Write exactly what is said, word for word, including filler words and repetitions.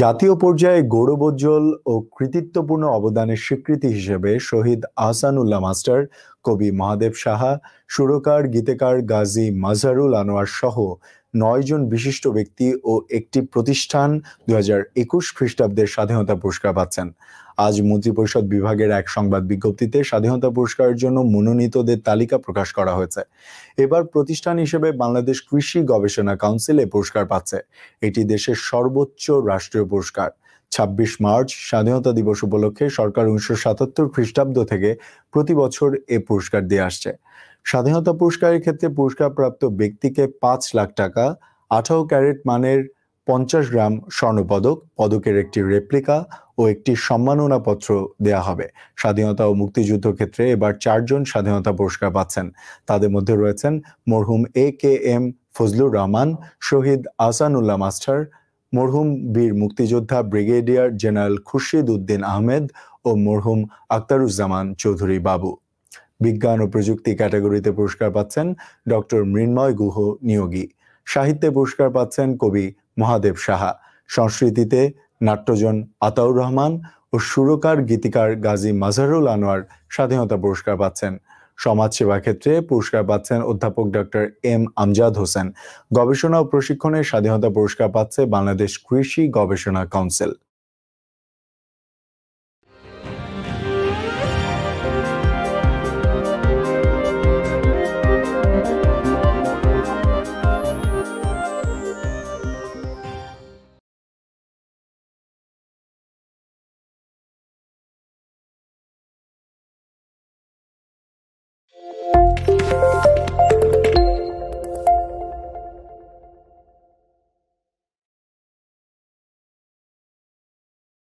জাতীয় পর্যায়ে গৌরবোজ্জ্বল ও কৃতিত্বপূর্ণ অবদানের স্বীকৃতি হিসেবে শহীদ আহসানুল্লাহ মাস্টার, কবি মহাদেব সাহা, সুরকার গীতিকার গাজী মাজহারুল আনোয়ার সহ নয় জন বিশিষ্ট ব্যক্তি ও একটি প্রতিষ্ঠান দুই হাজার একুশ খ্রিস্টাব্দের স্বাধীনতা পুরস্কার পাচ্ছেন। আজ মন্ত্রিপরিষদ বিভাগের এক সংবাদ বিজ্ঞপ্তিতে স্বাধীনতা পুরস্কারের জন্য মনোনীতদের তালিকা প্রকাশ করা হয়েছে। এবার প্রতিষ্ঠান হিসেবে বাংলাদেশ কৃষি গবেষণা কাউন্সিল এই পুরস্কার পাচ্ছে। এটি দেশের সর্বোচ্চ রাষ্ট্রীয় পুরস্কার। ছাব্বিশ মার্চ স্বাধীনতা দিবস উপলক্ষে সরকার উনিশশো সাতাত্তর খ্রিস্টাব্দ থেকে প্রতি বছর এ পুরস্কার দিয়ে আসছে। স্বাধীনতা পুরস্কারের ক্ষেত্রে পুরস্কারপ্রাপ্ত ব্যক্তিকে পাঁচ লাখ টাকা, আঠারো ক্যারেট মানের পঞ্চাশ গ্রাম স্বর্ণপদক, পদকের একটি রেপ্লিকা ও একটি সম্মাননা পত্র দেয়া হবে। স্বাধীনতা ও মুক্তিযুদ্ধ ক্ষেত্রে এবার চারজন স্বাধীনতা পুরস্কার পাচ্ছেন। তাদের মধ্যে রয়েছেন মরহুম A K M Fazlul Rahman, শহীদ আহসানুল্লাহ মাস্টার, মরহুম বীর মুক্তিযোদ্ধা ব্রিগেডিয়ার জেনারেল খুরশিদ উদ্দিন আহমেদ ও মরহুম আখতারুজ্জামান চৌধুরী বাবু। বিজ্ঞান ও প্রযুক্তি ক্যাটাগরিতে পুরস্কার পাচ্ছেন ডক্টর মৃন্ময় গুহ নিয়োগী। সাহিত্যে পুরস্কার পাচ্ছেন কবি মহাদেব সাহা, সংস্কৃতিতে নাট্যজন আতাউর রহমান ও সুরকার গীতিকার গাজী মাজহারুল আনোয়ার স্বাধীনতা পুরস্কার পাচ্ছেন। সমাজসেবা ক্ষেত্রে পুরস্কার পাচ্ছেন অধ্যাপক ডক্টর এম আমজাদ হোসেন। গবেষণা ও প্রশিক্ষণে স্বাধীনতা পুরস্কার পাচ্ছে বাংলাদেশ কৃষি গবেষণা কাউন্সিল।